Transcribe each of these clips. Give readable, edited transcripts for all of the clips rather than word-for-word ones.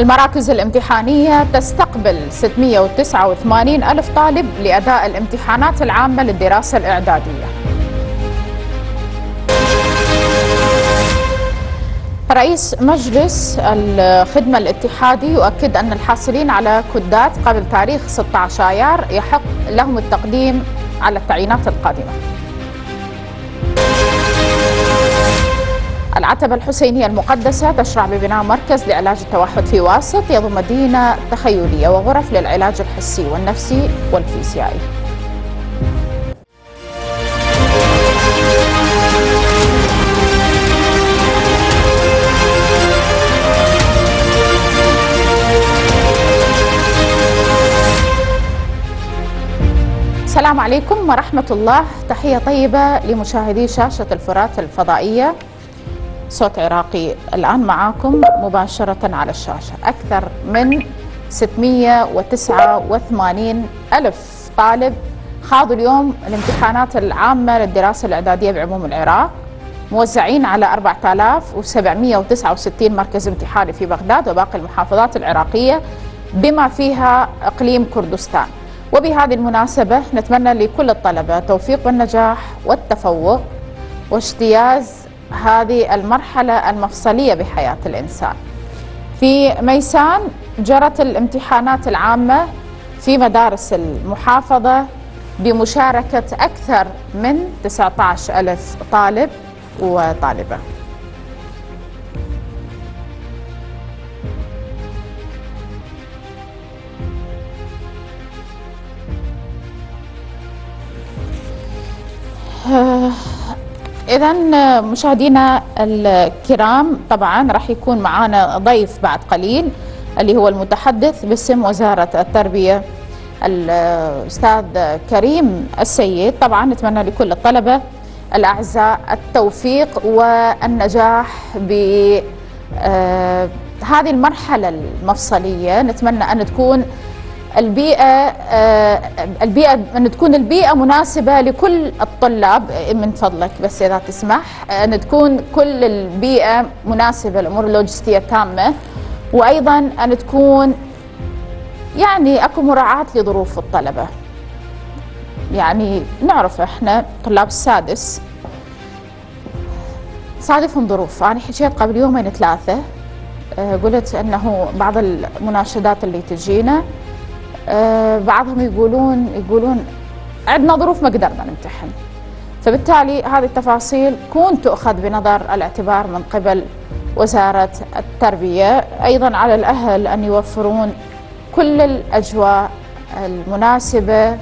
المراكز الامتحانية تستقبل 689 ألف طالب لأداء الامتحانات العامة للدراسة الإعدادية. رئيس مجلس الخدمة الاتحادي يؤكد أن الحاصلين على كدات قبل تاريخ 16 آيار يحق لهم التقديم على التعيينات القادمة. العتبه الحسينيه المقدسه تشرع ببناء مركز لعلاج التوحد في واسط يضم مدينه تخيليه وغرف للعلاج الحسي والنفسي والفيزيائي. السلام عليكم ورحمه الله، تحيه طيبه لمشاهدي شاشه الفرات الفضائيه. صوت عراقي الآن معاكم مباشرة على الشاشة. أكثر من 689 ألف طالب خاضوا اليوم الامتحانات العامة للدراسة الإعدادية بعموم العراق، موزعين على 4769 مركز امتحاني في بغداد وباقي المحافظات العراقية بما فيها إقليم كردستان. وبهذه المناسبة نتمنى لكل الطلبة التوفيق والنجاح والتفوق واجتياز هذه المرحلة المفصلية بحياة الإنسان. في ميسان جرت الامتحانات العامة في مدارس المحافظة بمشاركة أكثر من 19 ألف طالب وطالبة. إذا مشاهدينا الكرام، طبعا راح يكون معانا ضيف بعد قليل اللي هو المتحدث باسم وزارة التربية الأستاذ كريم السيد. طبعا نتمنى لكل الطلبة الأعزاء التوفيق والنجاح بهذه المرحلة المفصلية. نتمنى أن تكون البيئة مناسبة لكل الطلاب. من فضلك بس إذا تسمح أن تكون كل البيئة مناسبة، الأمور اللوجستية تامة، وأيضا أن تكون يعني أكو مراعاة لظروف الطلبة. يعني نعرف إحنا طلاب السادس صادفهم ظروف. أنا حكيت قبل يومين ثلاثة، قلت أنه بعض المناشدات اللي تجينا بعضهم يقولون عندنا ظروف ما قدرنا نمتحن، فبالتالي هذه التفاصيل كون تؤخذ بنظر الاعتبار من قبل وزارة التربية. أيضا على الأهل أن يوفرون كل الأجواء المناسبة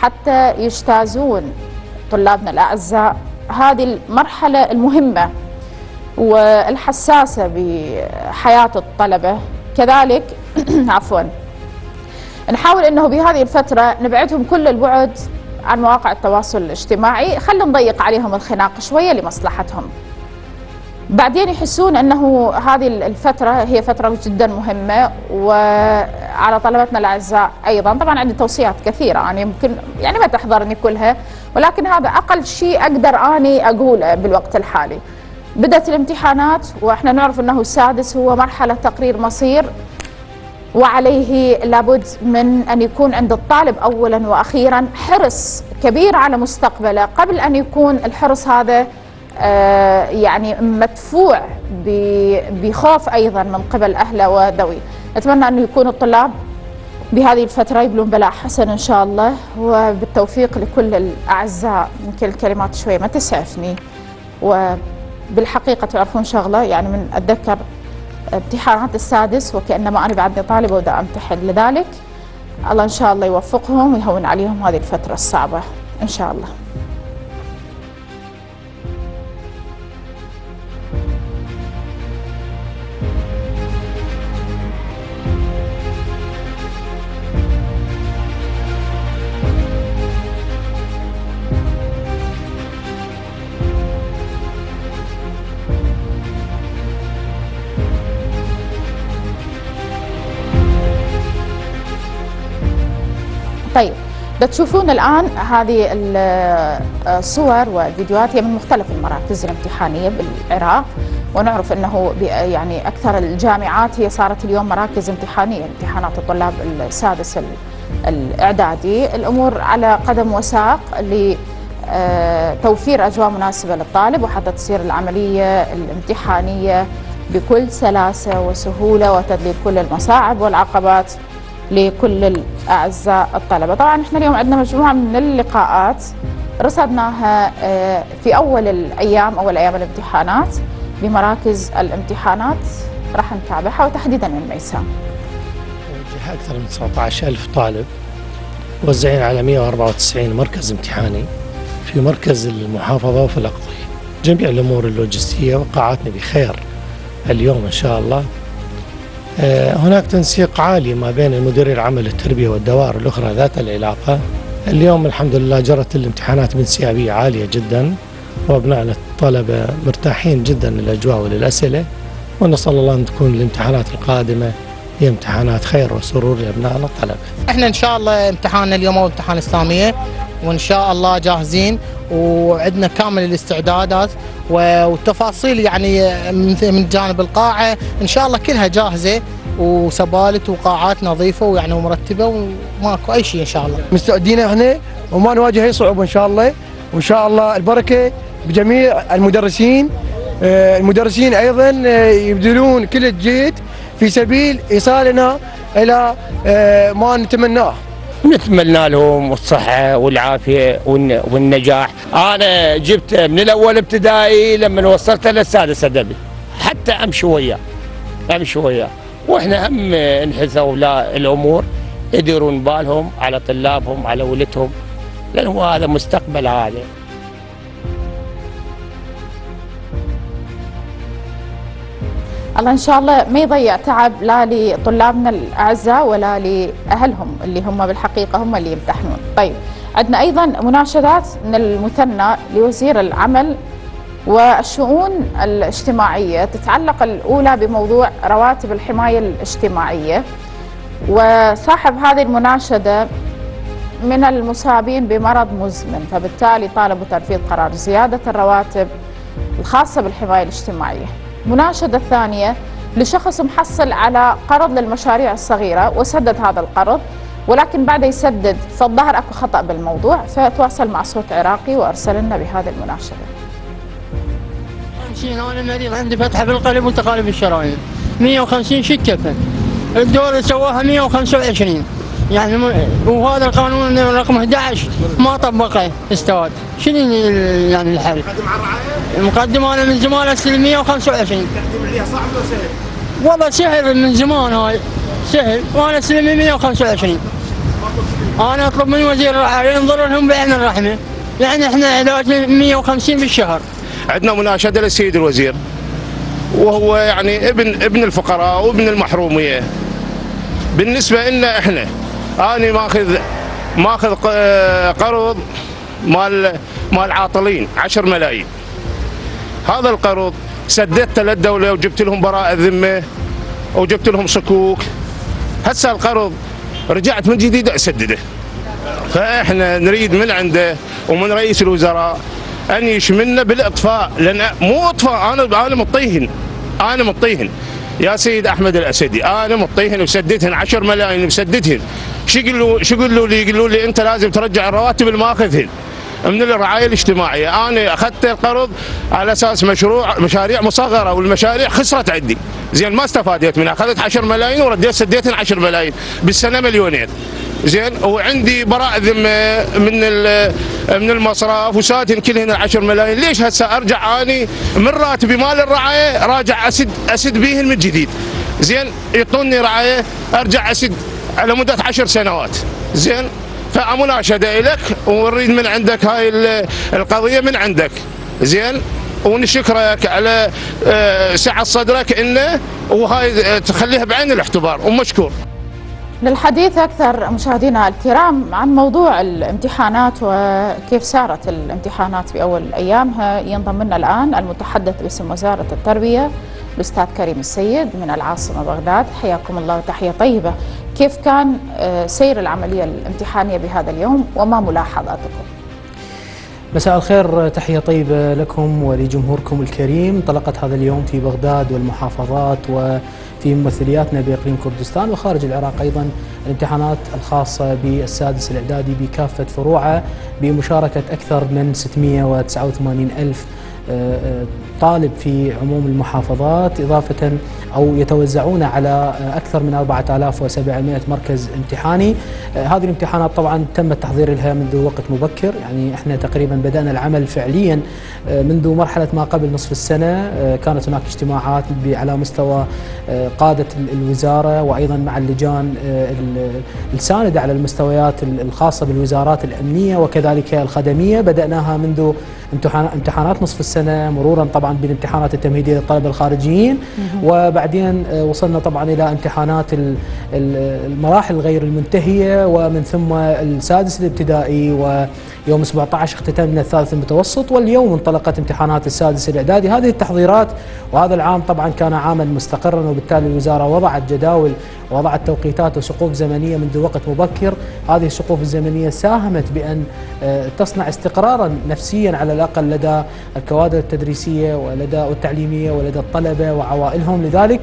حتى يجتازون طلابنا الأعزاء هذه المرحلة المهمة والحساسة بحياة الطلبة. كذلك عفوا نحاول أنه بهذه الفترة نبعدهم كل البعد عن مواقع التواصل الاجتماعي، خلينا نضيق عليهم الخناق شوية لمصلحتهم، بعدين يحسون أنه هذه الفترة هي فترة جدا مهمة. وعلى طلبتنا الأعزاء أيضا طبعا عندي توصيات كثيرة، يعني يمكن يعني ما تحضرني كلها، ولكن هذا أقل شيء أقدر أني أقوله بالوقت الحالي. بدأت الامتحانات وإحنا نعرف أنه السادس هو مرحلة تقرير مصير، وعليه لابد من أن يكون عند الطالب أولا وأخيرا حرص كبير على مستقبله، قبل أن يكون الحرص هذا يعني مدفوع بخوف أيضا من قبل أهله وذويه. أتمنى أن يكون الطلاب بهذه الفترة يبلون بلاء حسن إن شاء الله، وبالتوفيق لكل الأعزاء. يمكن الكلمات شوية ما تسعفني، وبالحقيقة تعرفون شغلة، يعني من أتذكر امتحانات السادس وكأنما أنا بعدني طالبة ودا أمتحن. لذلك الله إن شاء الله يوفقهم ويهون عليهم هذه الفترة الصعبة إن شاء الله. طيب بتشوفون الآن هذه الصور والفيديوهات هي من مختلف المراكز الامتحانية بالعراق. ونعرف أنه يعني أكثر الجامعات هي صارت اليوم مراكز امتحانية، امتحانات الطلاب السادس الإعدادي. الأمور على قدم وساق لتوفير أجواء مناسبة للطالب، وحتى تصير العملية الامتحانية بكل سلاسة وسهولة، وتذليل كل المصاعب والعقبات لكل الأعزاء الطلبة. طبعا احنا اليوم عندنا مجموعة من اللقاءات رصدناها في أول أيام الامتحانات بمراكز الامتحانات، راح نتابعها وتحديدا من ميساء. وجه أكثر من 17000 طالب موزعين على 194 مركز امتحاني في مركز المحافظة وفي الأقضية. جميع الأمور اللوجستية وقعتنا بخير اليوم إن شاء الله. هناك تنسيق عالي ما بين مديري العمل التربية والدوائر الأخرى ذات العلاقة. اليوم الحمد لله جرت الامتحانات بانسيابية عالية جدا، وأبنائنا الطلبة مرتاحين جدا للأجواء وللأسئلة، ونسأل الله أن تكون الامتحانات القادمة هي امتحانات خير وسرور لأبنائنا الطلبة. احنا إن شاء الله امتحاننا اليوم هو امتحان إسلامية، وإن شاء الله جاهزين وعندنا كامل الاستعدادات والتفاصيل، يعني من جانب القاعة إن شاء الله كلها جاهزة وسبالت وقاعات نظيفة ويعني ومرتبة وماكو أي شيء إن شاء الله. مستعدين احنا وما نواجه أي صعوبة إن شاء الله، وإن شاء الله البركة بجميع المدرسين أيضا يبذلون كل الجهد في سبيل إيصالنا إلى ما نتمناه. نتمنى لهم الصحة والعافية والنجاح. أنا جبت من الأول ابتدائي لما وصلت للسادس أدبي حتى أمشي وياه. وإحنا هم نحث هؤلاء الأمور يديرون بالهم على طلابهم على ولدهم، لأنه هذا مستقبل عالي. الله إن شاء الله ما يضيع تعب لا لطلابنا الأعزاء ولا لأهلهم اللي هم بالحقيقة هم اللي يمتحنون. طيب عندنا أيضا مناشدات من المثنى لوزير العمل والشؤون الاجتماعية، تتعلق الأولى بموضوع رواتب الحماية الاجتماعية، وصاحب هذه المناشدة من المصابين بمرض مزمن، فبالتالي طالبوا تنفيذ قرار زيادة الرواتب الخاصة بالحماية الاجتماعية. مناشدة الثانية لشخص محصل على قرض للمشاريع الصغيرة وسدد هذا القرض، ولكن بعد يسدد فالظهر أكو خطأ بالموضوع، فتواصل مع صوت عراقي وأرسل لنا بهذه المناشدة. أنا مريض عندي فتحة بالقلب وتقالب الشرايين، 150 شيك كفن، الدولة سواها 125، يعني وهذا القانون رقم 11 ما طبقه استواد. شنو يعني الحل؟ مقدم على الرعاية؟ مقدم انا من زمان اسلم 125. تقديم عليها صعب ولا سهل؟ والله سهل من زمان هاي، سهل وانا اسلم 125. انا اطلب من وزير الرعاية ينظر لهم بعين الرحمة، يعني احنا علاجنا 150 بالشهر. عندنا مناشدة للسيد الوزير، وهو يعني ابن الفقراء وابن المحرومية. بالنسبة لنا احنا أنا ماخذ قرض مال عاطلين 10 ملايين. هذا القرض سددته للدولة وجبت لهم براءة ذمة وجبت لهم صكوك. هسه القرض رجعت من جديد أسدده. فإحنا نريد من عنده ومن رئيس الوزراء أن يشملنا بالإطفاء، لأن مو إطفاء، أنا مطيهن. يا سيد احمد الاسدي انا مطيهن وسددهن 10 ملايين وسددهن. شو يقولوا لي؟ يقولوا لي انت لازم ترجع الرواتب اللي ماخذهن من الرعايه الاجتماعيه. انا اخذت القرض على اساس مشاريع مصغره، والمشاريع خسرت عندي، زين ما استفادت منها، اخذت 10 ملايين ورديت سديتهن 10 ملايين، بالسنه 2 مليون، زين وعندي براءه ذمه من المصرف وسادهن كلهن 10 ملايين، ليش هسه ارجع اني من راتبي مال الرعايه راجع اسد بيهن من جديد؟ زين يعطوني رعايه ارجع اسد على مده 10 سنوات، زين فمناشده الك ونريد من عندك هاي القضيه من عندك، زين ونشكرك على سعه صدرك انه وهاي تخليها بعين الاعتبار ومشكور. للحديث أكثر مشاهدينا الكرام عن موضوع الامتحانات وكيف سارت الامتحانات بأول أيامها، ينضم لنا الآن المتحدث باسم وزارة التربية الأستاذ كريم السيد من العاصمة بغداد. حياكم الله وتحية طيبة. كيف كان سير العملية الامتحانية بهذا اليوم وما ملاحظاتكم؟ مساء الخير، تحية طيبة لكم ولجمهوركم الكريم. انطلقت هذا اليوم في بغداد والمحافظات وفي ممثلياتنا بإقليم كردستان وخارج العراق أيضا الامتحانات الخاصة بالسادس الإعدادي بكافة فروعه بمشاركة أكثر من 689 ألف طالب في عموم المحافظات، إضافة أو يتوزعون على أكثر من 4700 مركز امتحاني. هذه الامتحانات طبعا تم التحضير لها منذ وقت مبكر، يعني احنا تقريبا بدأنا العمل فعليا منذ مرحلة ما قبل نصف السنة. كانت هناك اجتماعات على مستوى قادة الوزارة وأيضا مع اللجان الساندة على المستويات الخاصة بالوزارات الأمنية وكذلك الخدمية. بدأناها منذ امتحانات نصف السنة، مرورا طبعا بالامتحانات التمهيدية للطلبة الخارجيين، وبعدين وصلنا طبعا إلى امتحانات المراحل غير المنتهية، ومن ثم السادس الابتدائي، ويوم 17 اختتمنا الثالث المتوسط، واليوم انطلقت امتحانات السادس الإعدادي. هذه التحضيرات، وهذا العام طبعا كان عاما مستقرا، وبالتالي الوزارة وضعت جداول، وضعت توقيتات وسقوف زمنية منذ وقت مبكر. هذه السقوف الزمنية ساهمت بأن تصنع استقرارا نفسيا على الأقل لدى الكوادر التدريسية ولدى التعليمية ولدى الطلبة وعوائلهم. لذلك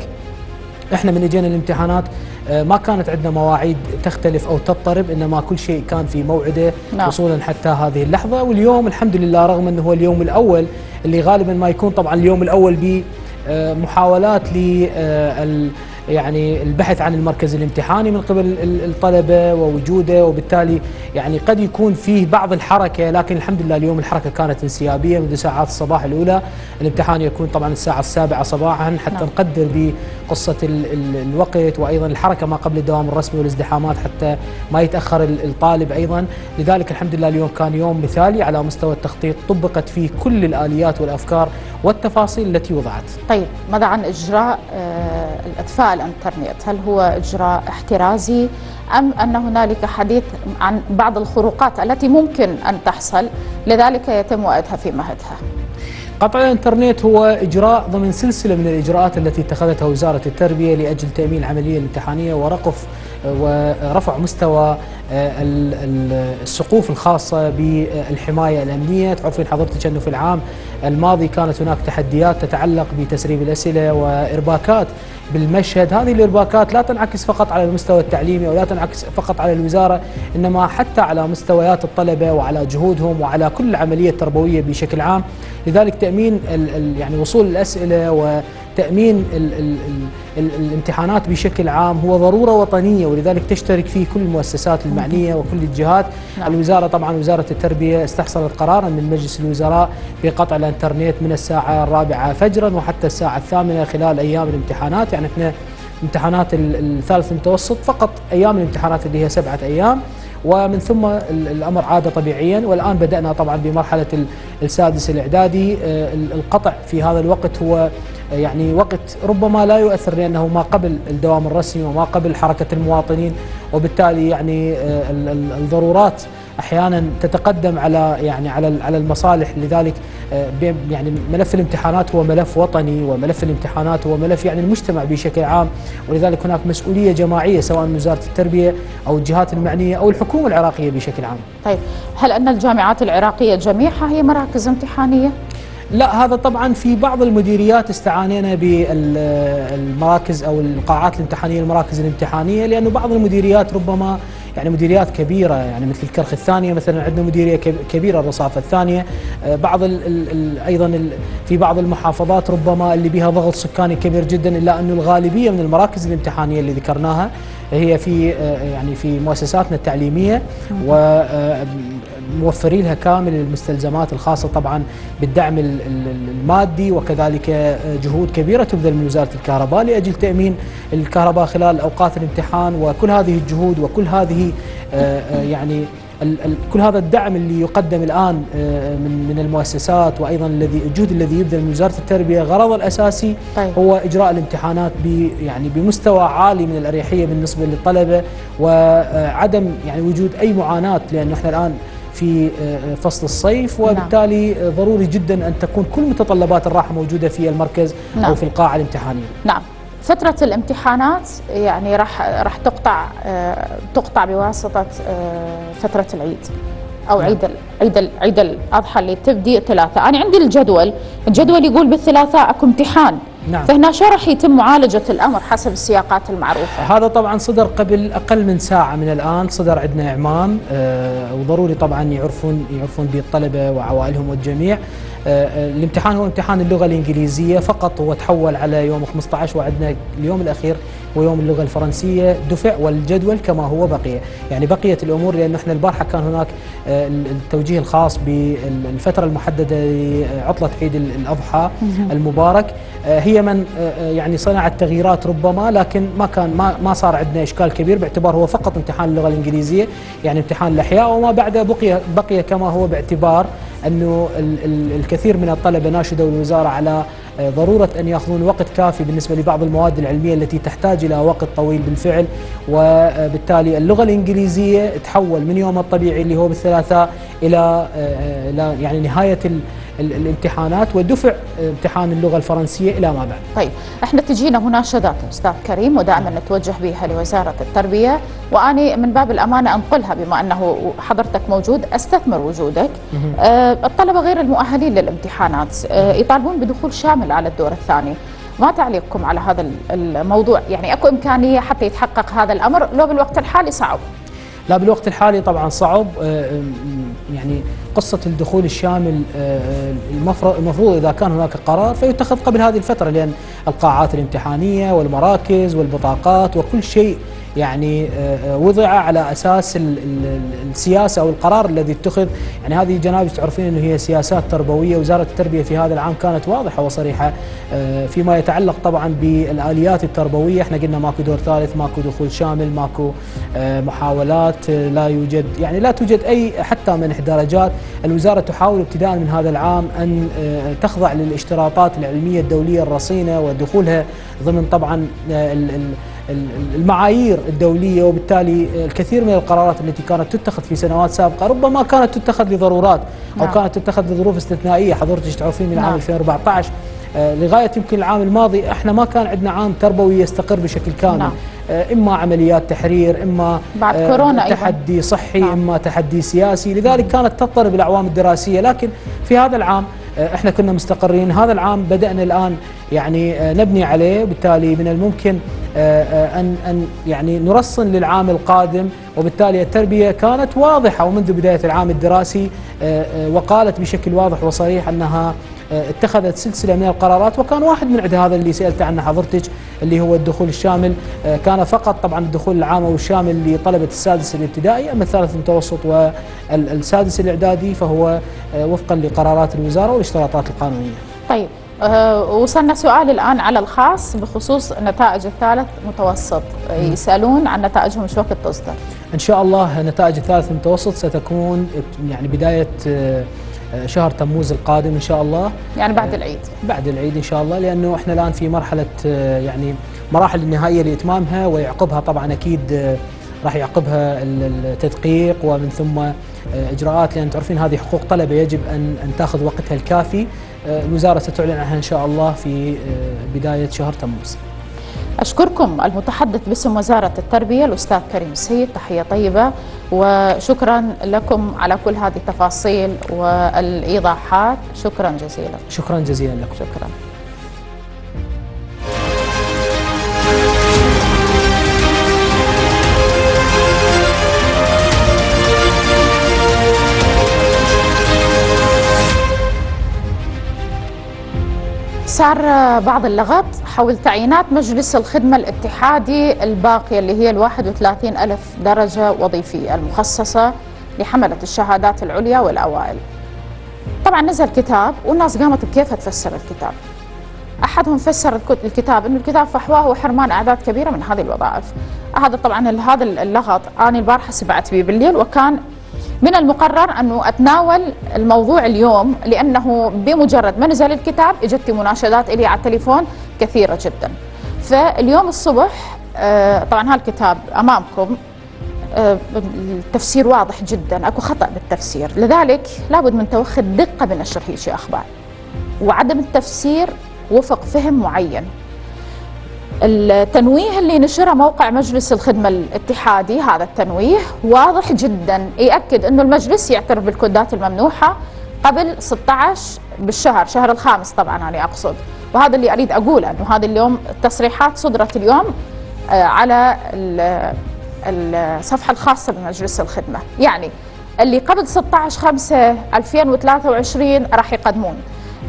احنا من اجينا الامتحانات ما كانت عندنا مواعيد تختلف أو تضطرب، إنما كل شيء كان في موعده وصولا حتى هذه اللحظة. واليوم الحمد لله، رغم أنه هو اليوم الأول اللي غالبا ما يكون طبعا اليوم الأول بمحاولات لل يعني البحث عن المركز الامتحاني من قبل الطلبة ووجوده، وبالتالي يعني قد يكون فيه بعض الحركة، لكن الحمد لله اليوم الحركة كانت انسيابية منذ ساعات الصباح الأولى. الامتحان يكون طبعا الساعة 7 صباحا حتى نقدر بقصة الوقت، وأيضا الحركة ما قبل الدوام الرسمي والازدحامات حتى ما يتأخر الطالب أيضا. لذلك الحمد لله اليوم كان يوم مثالي على مستوى التخطيط، طبقت فيه كل الآليات والأفكار والتفاصيل التي وضعت. طيب، ماذا عن إجراء الإطفاء الإنترنت؟ هل هو إجراء احترازي أم أن هنالك حديث عن بعض الخروقات التي ممكن أن تحصل لذلك يتم وقتها في مهدها؟ قطع الانترنت هو إجراء ضمن سلسلة من الإجراءات التي اتخذتها وزارة التربية لأجل تأمين العملية الامتحانية ورفع مستوى السقوف الخاصة بالحماية الأمنية. تعرفين حضرتك أنه في العام الماضي كانت هناك تحديات تتعلق بتسريب الأسئلة وإرباكات بالمشهد. هذه الإرباكات لا تنعكس فقط على المستوى التعليمي ولا تنعكس فقط على الوزارة، إنما حتى على مستويات الطلبة وعلى جهودهم وعلى كل العملية التربوية بشكل عام. لذلك تأمين يعني وصول الأسئلة وتأمين الامتحانات بشكل عام هو ضرورة وطنية، ولذلك تشترك فيه كل المؤسسات المعنية وكل الجهات. الوزارة طبعا وزارة التربية استحصلت قرارا من مجلس الوزراء بقطع الانترنت من الساعة 4 فجرا وحتى الساعة 8 خلال أيام الامتحانات. يعني احنا امتحانات الثالث المتوسط فقط أيام الامتحانات اللي هي 7 أيام، ومن ثم الأمر عاد طبيعيا. والآن بدأنا طبعا بمرحلة السادس الإعدادي. القطع في هذا الوقت هو يعني وقت ربما لا يؤثر، لأنه ما قبل الدوام الرسمي وما قبل حركة المواطنين، وبالتالي يعني الضرورات أحيانا تتقدم على يعني على المصالح. لذلك يعني ملف الامتحانات هو ملف وطني، وملف الامتحانات هو ملف يعني المجتمع بشكل عام، ولذلك هناك مسؤولية جماعية سواء من وزارة التربية أو الجهات المعنية أو الحكومة العراقية بشكل عام. طيب، هل أن الجامعات العراقية جميعها هي مراكز امتحانية؟ لا، هذا طبعا في بعض المديريات استعانينا بالمراكز أو القاعات الامتحانية، المراكز الامتحانية، لأنه بعض المديريات ربما يعني مديريات كبيرة، يعني مثل الكرخ الثانية مثلا عندنا مديرية كبيرة، الرصافة الثانية، بعض أيضا في بعض المحافظات ربما اللي بها ضغط سكاني كبير جدا، إلا أنه الغالبية من المراكز الامتحانية اللي ذكرناها هي في يعني في مؤسساتنا التعليمية، و موفرين لها كامل المستلزمات الخاصة طبعا بالدعم المادي، وكذلك جهود كبيرة تبذل من وزارة الكهرباء لأجل تأمين الكهرباء خلال أوقات الامتحان. وكل هذه الجهود وكل هذه يعني كل هذا الدعم اللي يقدم الآن من المؤسسات، وأيضا الجهد الذي يبذل من وزارة التربية، غرضه الأساسي هو إجراء الامتحانات يعني بمستوى عالي من الأريحية بالنسبة للطلبة، وعدم يعني وجود أي معاناة، لأنه احنا الآن في فصل الصيف، وبالتالي ضروري جدا أن تكون كل متطلبات الراحة موجودة في المركز أو في القاعة الامتحانية. نعم، فترة الامتحانات يعني راح تقطع بواسطة فترة العيد. او عيد الاضحى اللي تبدي الثلاثاء. انا عندي الجدول يقول بالثلاثاء اكو امتحان. نعم. فهنا شرح يتم معالجة الأمر حسب السياقات المعروفة. هذا طبعا صدر قبل أقل من ساعة من الآن، صدر عندنا إعلام وضروري طبعا يعرفون به الطلبة وعوائلهم والجميع. الامتحان هو امتحان اللغة الإنجليزية فقط، هو تحول على يوم 15 وعندنا اليوم الأخير ويوم اللغة الفرنسية دفع، والجدول كما هو بقي، يعني بقيت الأمور، لأن احنا البارحة كان هناك التوجيه الخاص بالفترة المحددة لعطلة عيد الأضحى المبارك، هي من يعني صنعت تغييرات ربما، لكن ما صار عندنا إشكال كبير باعتبار هو فقط امتحان اللغة الإنجليزية، يعني امتحان الأحياء، وما بعده بقي كما هو باعتبار أنه الكثير من الطلبة ناشدوا الوزارة على ضرورة أن يأخذون وقت كافي بالنسبة لبعض المواد العلمية التي تحتاج إلى وقت طويل بالفعل، وبالتالي اللغة الإنجليزية تحول من يوم الطبيعي اللي هو بالثلاثاء إلى يعني نهاية الامتحانات، ودفع امتحان اللغة الفرنسية إلى ما بعد. طيب احنا تجينا هنا شدات أستاذ كريم، ودائما نتوجه بها لوزارة التربية، وأنا من باب الأمانة أنقلها بما أنه حضرتك موجود، أستثمر وجودك. الطلبة غير المؤهلين للامتحانات يطالبون بدخول شامل على الدور الثاني، ما تعليقكم على هذا الموضوع؟ يعني أكو إمكانية حتى يتحقق هذا الأمر لو بالوقت الحالي صعب؟ لا، بالوقت الحالي طبعا صعب، يعني قصة الدخول الشامل المفروض إذا كان هناك قرار فيتخذ قبل هذه الفترة، لأن القاعات الامتحانية والمراكز والبطاقات وكل شيء يعني وضع على أساس السياسة أو القرار الذي اتخذ، يعني هذه جنابيس تعرفين أنه هي سياسات تربوية. وزارة التربية في هذا العام كانت واضحة وصريحة فيما يتعلق طبعا بالآليات التربوية، احنا قلنا ماكو دور ثالث، ماكو دخول شامل، ماكو محاولات، لا يوجد يعني لا توجد أي حتى منح درجات. الوزارة تحاول ابتداء من هذا العام أن تخضع للاشتراطات العلمية الدولية الرصينة ودخولها ضمن طبعا المعايير الدولية، وبالتالي الكثير من القرارات التي كانت تتخذ في سنوات سابقة ربما كانت تتخذ لضرورات أو نعم. كانت تتخذ لظروف استثنائية. حضرتك تعرفين من نعم. عام 2014 لغاية يمكن العام الماضي احنا ما كان عندنا عام تربوي يستقر بشكل كامل. نعم. إما عمليات تحرير، إما بعد كورونا تحدي أيضاً. صحي نعم. إما تحدي سياسي، لذلك كانت تضطرب الأعوام الدراسية، لكن في هذا العام احنا كنا مستقرين. هذا العام بدأنا الآن يعني نبني عليه، وبالتالي من الممكن أن يعني نرصن للعام القادم، وبالتالي التربية كانت واضحة ومنذ بداية العام الدراسي وقالت بشكل واضح وصريح أنها اتخذت سلسلة من القرارات، وكان واحد من عندها هذا اللي سألت عنه حضرتك اللي هو الدخول الشامل، كان فقط طبعا الدخول العامة والشامل لطلبة السادس الابتدائي، أما الثالث المتوسط والسادس الإعدادي فهو وفقا لقرارات الوزارة والاشتراطات القانونية. طيب وصلنا سؤال الآن على الخاص بخصوص نتائج الثالث متوسط، يسألون عن نتائجهم ايش وقت تصدر؟ إن شاء الله نتائج الثالث المتوسط ستكون يعني بداية شهر تموز القادم إن شاء الله، يعني بعد العيد. بعد العيد إن شاء الله، لأنه إحنا الآن في مرحلة يعني مراحل النهائية لإتمامها، ويعقبها طبعا أكيد راح يعقبها التدقيق ومن ثم إجراءات، لأن تعرفين هذه حقوق طلبة يجب أن تأخذ وقتها الكافي. الوزارة ستعلن عنها إن شاء الله في بداية شهر تموز. أشكركم المتحدث باسم وزارة التربية الأستاذ كريم السيد، تحية طيبة وشكرا لكم على كل هذه التفاصيل والإيضاحات، شكرا جزيلا. شكرا جزيلا لكم. شكرا. صار بعض اللغط حول تعيينات مجلس الخدمة الاتحادي الباقية اللي هي 31,000 درجة وظيفية المخصصة لحملة الشهادات العليا والأوائل. طبعا نزل كتاب والناس قامت بكيف تفسر الكتاب. أحدهم فسر الكتاب أن الكتاب فحواه وحرمان أعداد كبيرة من هذه الوظائف. هذا طبعا هذا اللغط أنا البارحة سمعت به بالليل، وكان من المقرر أنه أتناول الموضوع اليوم، لأنه بمجرد ما نزل الكتاب إجت مناشدات إلي على التليفون كثيرة جدا. فاليوم الصبح طبعا هالكتاب أمامكم، التفسير واضح جدا، أكو خطأ بالتفسير، لذلك لابد من توخي الدقة بنشر هيك أخبار وعدم التفسير وفق فهم معين. التنويه اللي نشره موقع مجلس الخدمة الاتحادي، هذا التنويه واضح جدا يأكد أنه المجلس يعترف بالكودات الممنوحة قبل 16 بالشهر، شهر الخامس طبعا أنا أقصد، وهذا اللي أريد أقوله أنه هذا اليوم التصريحات صدرت اليوم على الصفحة الخاصة بمجلس الخدمة، يعني اللي قبل 16/5/2023 راح يقدمون،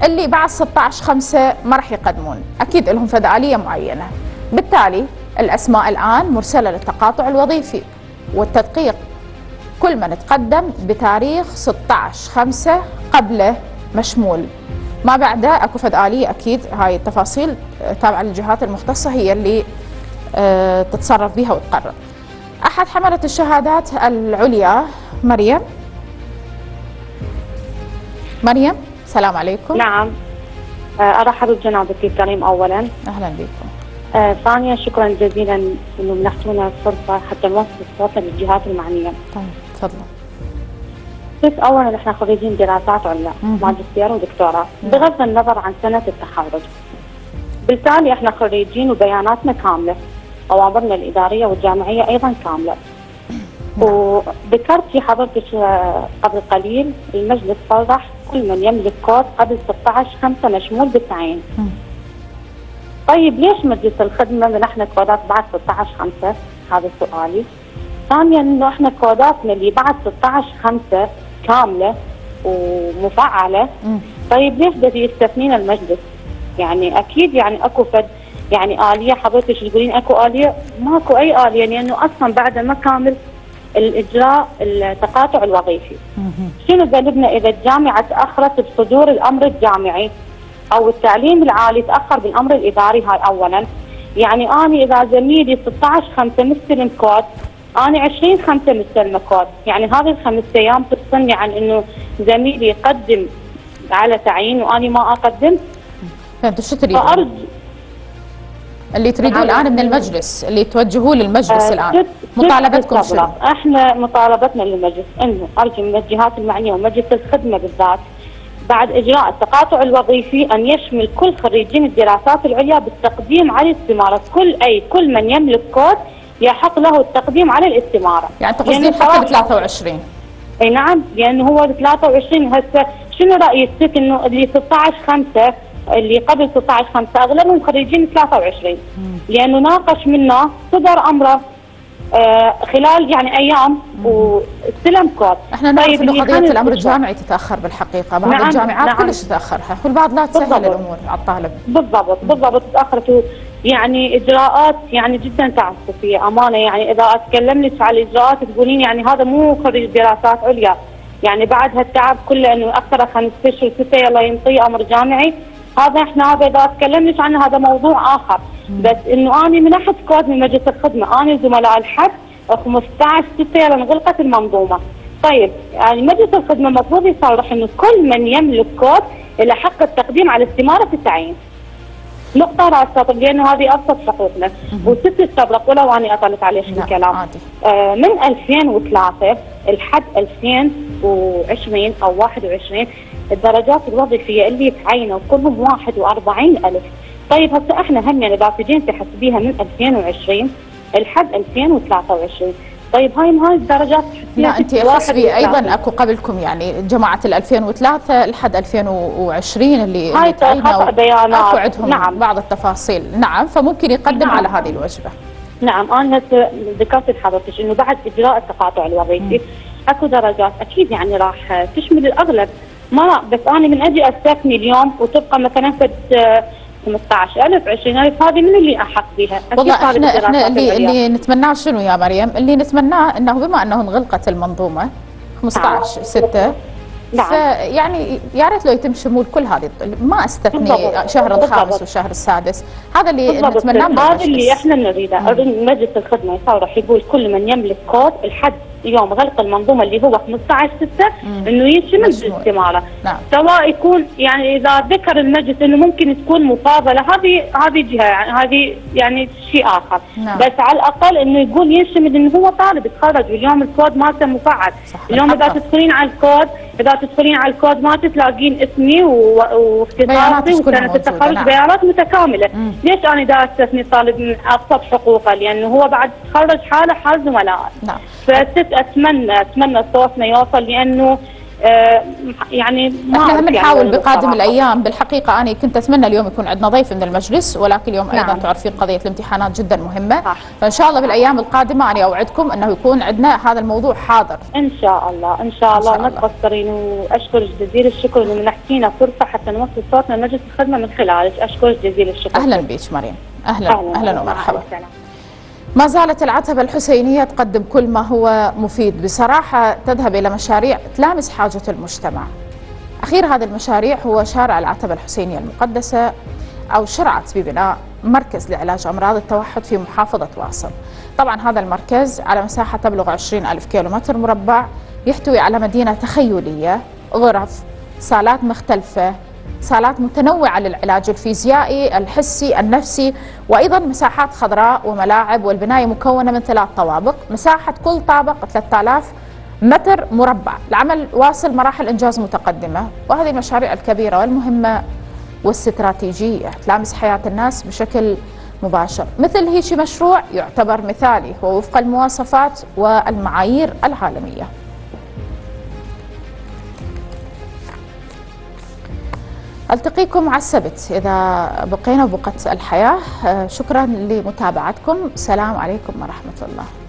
اللي بعد 16/5 ما راح يقدمون، أكيد لهم فدعالية معينة. بالتالي الأسماء الآن مرسلة للتقاطع الوظيفي والتدقيق، كل من تقدم بتاريخ 16/5 قبله مشمول، ما بعده أكو فدعالية. أكيد هاي التفاصيل تابعة للجهات المختصة هي اللي تتصرف بها وتقرر. أحد حملة الشهادات العليا مريم السلام عليكم. نعم، أرحب بجنابتي الكريم أولا. أهلا بكم. ثانيا شكرا جزيلا إنه منحتونا الفرصة حتى نوصل صوتنا للجهات المعنية. طيب تفضل. كيف أولا نحن خريجين دراسات عليا، ماجستير ودكتوراه، بغض النظر عن سنة التخرج. بالتالي احنا خريجين وبياناتنا كاملة، أوامرنا الإدارية والجامعية أيضا كاملة. وذكرت في حضرتك قبل قليل المجلس صرح كل من يملك كود قبل 16/5 مشمول بالتعيين. طيب ليش مجلس الخدمه منحنا كودات بعد 16/5؟ هذا سؤالي. ثانيا انه احنا كوداتنا اللي بعد 16/5 كامله ومفعله. طيب ليش بدي يستثنينا المجلس؟ يعني اكيد يعني اكو فد يعني اليه، حضرتك تقولين اكو اليه، ماكو اي اليه لانه يعني اصلا بعد ما كامل الاجراء التقاطع الوظيفي. شنو ذنبنا اذا الجامعه تاخرت بصدور الامر الجامعي او التعليم العالي تاخر بالامر الاداري؟ هاي اولا. يعني انا اذا زميلي 16/5 مستلم كود، انا 20/5 مستلمه كود، يعني هذه ال5 ايام تفصلني عن انه زميلي يقدم على تعيين واني ما اقدم. فانتم شو تريدون؟ اللي تريدوه الان من المجلس، اللي توجهوه للمجلس الان مطالبتكم شنو؟ احنا مطالبتنا للمجلس انه ارجو من الجهات المعنيه ومجلس الخدمه بالذات بعد اجراء التقاطع الوظيفي ان يشمل كل خريجين الدراسات العليا بالتقديم على الاستماره، كل من يملك كود يحق له التقديم على الاستماره. يعني تقصدين حتى ب 23؟ اي نعم، لانه يعني هو ب 23 هسه. شنو رايك انه اللي 16/5 اللي قبل 16/5 اغلبهم خريجين 23، لانه ناقش منا صدر امره خلال يعني ايام واستلم كود. احنا نعرف انه قضيه الامر الجامعي تتاخر بالحقيقه، بعض الجامعات كلش تتاخرها، والبعض لا تسهل الامور على الطالب. بالضبط بالضبط، تاخرت يعني اجراءات يعني جدا تعسفيه امانه. يعني اذا اتكلم لك على الاجراءات تقولين يعني هذا مو خريج دراسات عليا، يعني بعد هالتعب كله انه اكثر 5 اشهر 6 يلا ينطي امر جامعي. هذا احنا هذا اذا تكلمناش عنه هذا موضوع اخر، بس انه اني منحت كود من مجلس الخدمه، اني زملاء الحد 15/6 انغلقت المنظومه. طيب يعني مجلس الخدمه المفروض يصرح انه كل من يملك كود له حق التقديم على استماره في التعيين. نقطه راس سطر لانه هذه ابسط حقوقنا، وست استبرق ولو اني اطلت عليه الكلام. من 2003 لحد 2020 او 21 الدرجات الوظيفيه اللي تعينوا كلهم 41,000. طيب هسه احنا هم يعني اذا تجين تحسبيها من 2020 لحد 2023، طيب هاي الدرجات تحسبيها. لا انت احسبي ايضا اكو قبلكم يعني جماعه ال 2003 لحد 2020 اللي تعينوا بيانات اكو عندهم نعم بعض التفاصيل. نعم، فممكن يقدم نعم على هذه الوجبه. نعم انا ذكرت لحضرتك انه بعد اجراء التقاطع الوظيفي اكو درجات اكيد يعني راح تشمل الاغلب. ما بس انا من اجي استثني اليوم وتبقى مثلا 15,000 20,000، هذه من اللي احق بها؟ والله احنا اللي نتمناه شنو يا مريم؟ اللي نتمناه انه بما انه انغلقت المنظومه 15/6 فيعني يا ريت لو يتم شمول كل هذه، ما استثني شهر الخامس والشهر السادس، هذا اللي نتمناه. هذا اللي احنا نريده، مجلس الخدمه يصرح يقول كل من يملك كود الحد يوم غلق المنظومه اللي هو 15/6 انه يشمل بالاستماره. نعم. سواء يكون يعني اذا ذكر المجلس انه ممكن تكون مفاضله هذه جهه، هذه يعني شيء اخر. نعم. بس على الاقل انه يقول يشمل انه هو طالب تخرج واليوم الكود مالته مفعل. اليوم اذا تدخلين على الكود ما تلاقين اسمي واختصاصي وسنه التخرج، بيانات متكامله. ليش انا دا استثني طالب من ابسط حقوقه؟ لانه هو بعد تخرج حاله حال زملائه. نعم. اتمنى صوتنا يوصل، لانه يعني احنا بنحاول بقادم الايام. بالحقيقه انا كنت اتمنى اليوم يكون عندنا ضيف من المجلس، ولكن اليوم ايضا تعرفين قضيه الامتحانات جدا مهمه. صح. فان شاء الله بالايام القادمه انا اوعدكم انه يكون عندنا هذا الموضوع حاضر ان شاء الله. ما تقصرين، واشكر جزيل الشكر انه منحتينا فرصه حتى نوصل صوتنا لمجلس الخدمه من خلالك. اشكر جزيل الشكر. اهلا بك مريم. اهلا ومرحبا. ما زالت العتبة الحسينية تقدم كل ما هو مفيد، بصراحة تذهب إلى مشاريع تلامس حاجة المجتمع. أخير هذا المشاريع هو شارع العتبة الحسينية المقدسة، أو شرعت ببناء مركز لعلاج أمراض التوحد في محافظة واصل. طبعا هذا المركز على مساحة تبلغ 20,000 كيلومتر مربع، يحتوي على مدينة تخيلية، غرف، صالات مختلفة، صالات متنوعة للعلاج الفيزيائي، الحسي، النفسي، وأيضا مساحات خضراء وملاعب. والبناية مكونة من 3 طوابق، مساحة كل طابق 3000 متر مربع. العمل واصل مراحل إنجاز متقدمة، وهذه المشاريع الكبيرة والمهمة والاستراتيجية تلامس حياة الناس بشكل مباشر. مثل هيك مشروع يعتبر مثالي، هو وفق المواصفات والمعايير العالمية. ألتقيكم على السبت إذا بقينا بقت الحياة. شكرا لمتابعتكم. السلام عليكم ورحمة الله.